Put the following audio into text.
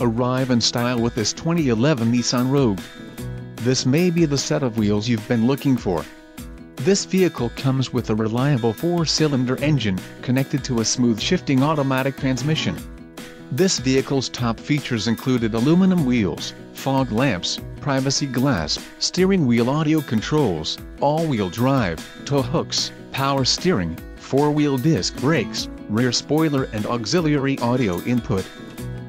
Arrive in style with this 2011 Nissan Rogue. This may be the set of wheels you've been looking for. This vehicle comes with a reliable 4-cylinder engine, connected to a smooth shifting automatic transmission. This vehicle's top features included aluminum wheels, fog lamps, privacy glass, steering wheel audio controls, all-wheel drive, tow hooks, power steering, four-wheel disc brakes, rear spoiler and auxiliary audio input.